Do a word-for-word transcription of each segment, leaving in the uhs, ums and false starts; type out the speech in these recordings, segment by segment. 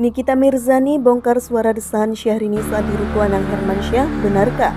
Nikita Mirzani bongkar suara desahan Syahrini saat di ruko Anang Hermansyah, benarkah?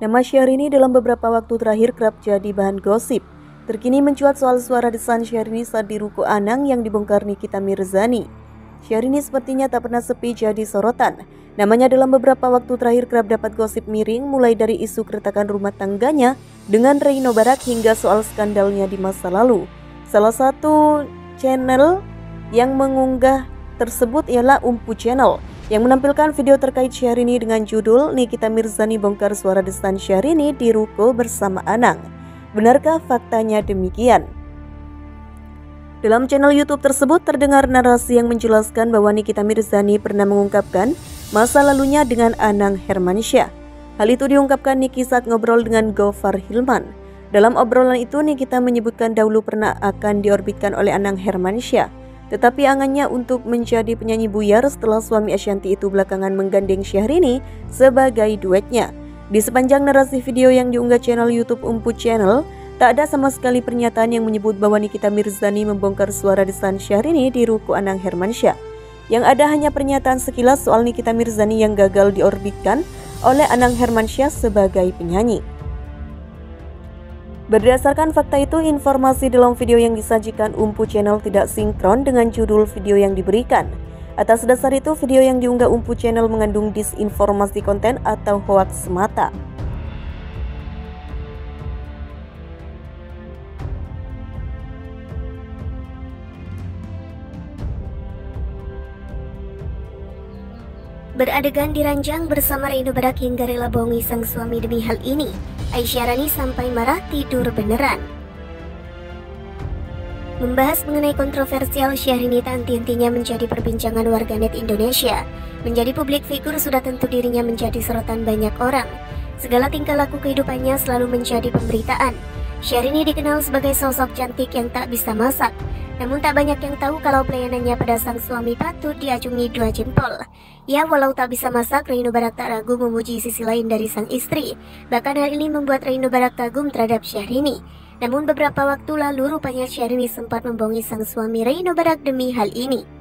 Nama Syahrini dalam beberapa waktu terakhir kerap jadi bahan gosip. Terkini mencuat soal suara desahan Syahrini saat di ruko Anang yang dibongkar Nikita Mirzani. Syahrini sepertinya tak pernah sepi jadi sorotan. Namanya dalam beberapa waktu terakhir kerap dapat gosip miring, mulai dari isu keretakan rumah tangganya dengan Regno Barak hingga soal skandalnya di masa lalu. Salah satu channel yang mengunggah tersebut ialah Umpu Channel, yang menampilkan video terkait Syahrini dengan judul Nikita Mirzani bongkar suara desahan Syahrini di ruko bersama Anang. Benarkah faktanya demikian? Dalam channel YouTube tersebut terdengar narasi yang menjelaskan bahwa Nikita Mirzani pernah mengungkapkan masa lalunya dengan Anang Hermansyah. Hal itu diungkapkan Niki saat ngobrol dengan Gofar Hilman. Dalam obrolan itu, Nikita menyebutkan dahulu pernah akan diorbitkan oleh Anang Hermansyah. Tetapi angannya untuk menjadi penyanyi buyar setelah suami Asyanti itu belakangan menggandeng Syahrini sebagai duetnya. Di sepanjang narasi video yang diunggah channel YouTube Umpu Channel, tak ada sama sekali pernyataan yang menyebut bahwa Nikita Mirzani membongkar suara desahan Syahrini di ruko Anang Hermansyah. Yang ada hanya pernyataan sekilas soal Nikita Mirzani yang gagal diorbitkan oleh Anang Hermansyah sebagai penyanyi. Berdasarkan fakta itu, informasi dalam video yang disajikan Umpu Channel tidak sinkron dengan judul video yang diberikan. Atas dasar itu, video yang diunggah Umpu Channel mengandung disinformasi konten atau hoaks semata. Beradegan diranjang bersama Regno Barak hingga rela bohongi sang suami demi hal ini. Syahrini sampai marah tidur beneran. Membahas mengenai kontroversial Syahrini tak henti-hentinya menjadi perbincangan warganet Indonesia. Menjadi publik figur sudah tentu dirinya menjadi sorotan banyak orang. Segala tingkah laku kehidupannya selalu menjadi pemberitaan. Syahrini dikenal sebagai sosok cantik yang tak bisa masak. Namun tak banyak yang tahu kalau pelayanannya pada sang suami patut diacungi dua jempol. Ya, walau tak bisa masak, Regno Barak tak ragu memuji sisi lain dari sang istri. Bahkan hal ini membuat Regno Barak kagum terhadap Syahrini. Namun beberapa waktu lalu rupanya Syahrini sempat membohongi sang suami Regno Barak demi hal ini.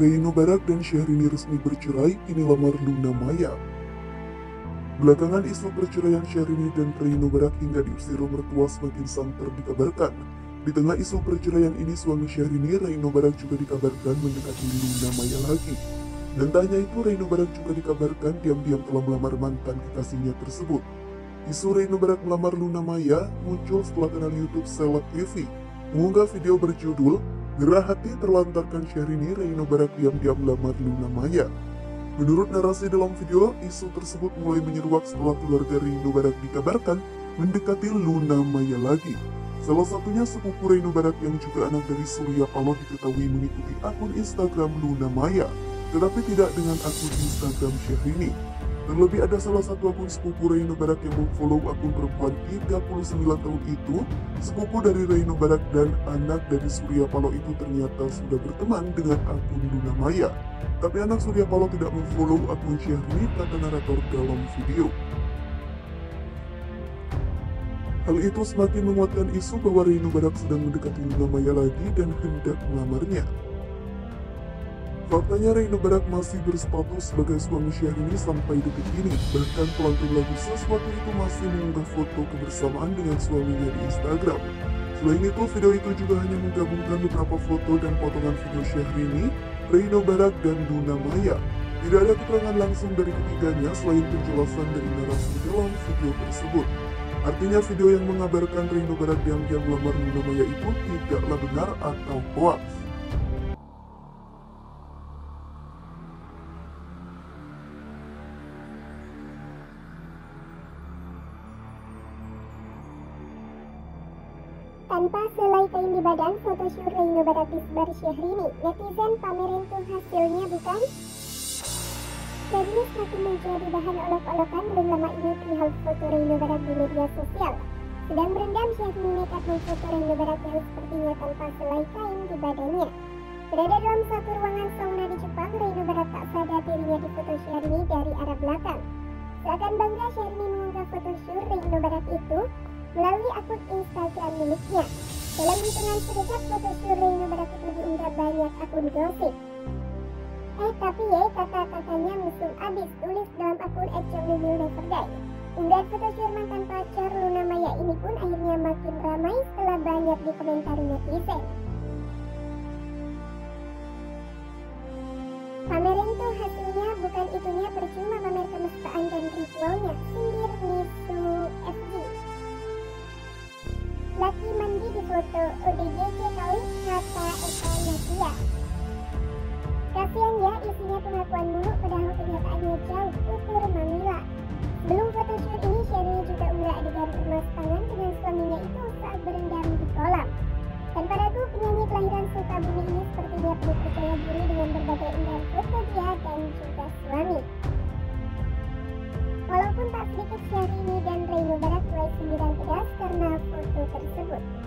Regno Barak dan Syahrini resmi bercerai, kini lamar Luna Maya. Belakangan isu perceraian Syahrini dan Regno Barak hingga diusir mertua semakin santer dikabarkan. Di tengah isu perceraian ini, suami Syahrini, Regno Barak, juga dikabarkan mendekati Luna Maya lagi. Dan tak hanya itu, Regno Barak juga dikabarkan diam-diam telah melamar mantan kekasihnya tersebut. Isu Regno Barak melamar Luna Maya muncul setelah kanal YouTube Seleb T V mengunggah video berjudul "Gerah hati terlantarkan Syahrini, Regno Barak diam-diam melamar Luna Maya". Menurut narasi dalam video, isu tersebut mulai menyeruak setelah keluarga Regno Barak dikabarkan mendekati Luna Maya lagi. Salah satunya sepupu Regno Barak yang juga anak dari Surya Paloh diketahui mengikuti akun Instagram Luna Maya, tetapi tidak dengan akun Instagram Syahrini. Terlebih ada salah satu akun sepupu Regno Barak yang memfollow akun perempuan tiga puluh sembilan tahun itu. Sepupu dari Regno Barak dan anak dari Surya Paloh itu ternyata sudah berteman dengan akun Luna Maya. Tapi anak Surya Paloh tidak memfollow akun Syahrini, kata narator dalam video. Hal itu semakin menguatkan isu bahwa Regno Barak sedang mendekati Luna Maya lagi dan hendak melamarnya. Faktanya, Regno Barak masih berstatus sebagai suami Syahrini sampai detik ini. Bahkan pelantun lagu "Sesuatu Itu" masih mengunggah foto kebersamaan dengan suaminya di Instagram. Selain itu, video itu juga hanya menggabungkan beberapa foto dan potongan video Syahrini, Regno Barak, dan Luna Maya. Tidak ada keterangan langsung dari ketiganya selain penjelasan dari narasi dalam video tersebut. Artinya video yang mengabarkan Regno Barak diam-diam melamar Luna Maya itu tidaklah benar atau hoaks. Tanpa selai kain di badan, photoshoot Regno Barak disebar Syahrini, netizen pamerin tuh hasilnya bukan? Regno semakin menjadi bahan olok-olokan. Belum lama ini perihal foto Regno Barak di media sosial. Sedang berendam, Syahrini nekat memfoto Regno Barak yang sepertinya tanpa selai kain di badannya. Berada dalam satu ruangan sauna di Jepang, Regno Barak tak sadar dirinya difoto Syahrini dari arah belakang. Seakan bangga, Syahrini mengunggah photoshoot Regno Barak itu melalui akun Instagram miliknya. Dalam hitungan sekejap, photoshoot Regno Barak itu diunggah banyak akun gosip. Eh tapi ye, kata-katanya musim abis, tulis dalam akun et jamil never die. Unggahan photoshoot mantan pacar Luna Maya ini pun akhirnya makin ramai setelah banyak dikomentari netizen. Pamerin tuh hasilnya bukan, itunya percuma pamer kemesraan dan ritualnya, sindir Nisu F G. Laki mandi di foto O D G J kali, kata Eka Nadia. Kasian ya, isinya pengakuan dulu padahal kenyataannya jauh, ukur Mamila. Belum photoshoot ini, Syahrini juga unggah adegan emas tangan dengan suaminya itu saat berendam di kolam. Tanpa ragu, penyanyi kelahiran Sukabumi ini sepertinya penuh percaya diri dengan berbagai unggahan foto dia dan juga suami. Walaupun tak sedikit Syahrini dan Regno Barak mulai sindiran pedas karena foto tersebut.